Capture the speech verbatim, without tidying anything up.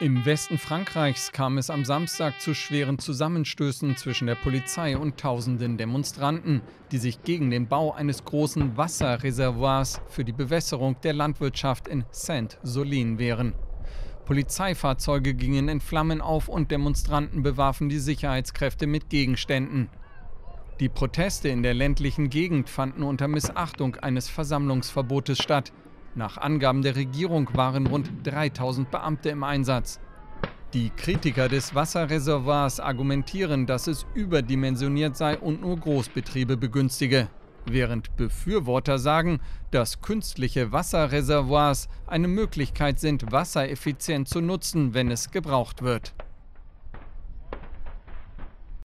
Im Westen Frankreichs kam es am Samstag zu schweren Zusammenstößen zwischen der Polizei und tausenden Demonstranten, die sich gegen den Bau eines großen Wasserreservoirs für die Bewässerung der Landwirtschaft in Sainte-Soline wehren. Polizeifahrzeuge gingen in Flammen auf und Demonstranten bewarfen die Sicherheitskräfte mit Gegenständen. Die Proteste in der ländlichen Gegend fanden unter Missachtung eines Versammlungsverbotes statt. Nach Angaben der Regierung waren rund dreitausend Beamte im Einsatz. Die Kritiker des Wasserreservoirs argumentieren, dass es überdimensioniert sei und nur Großbetriebe begünstige, während Befürworter sagen, dass künstliche Wasserreservoirs eine Möglichkeit sind, Wasser effizient zu nutzen, wenn es gebraucht wird.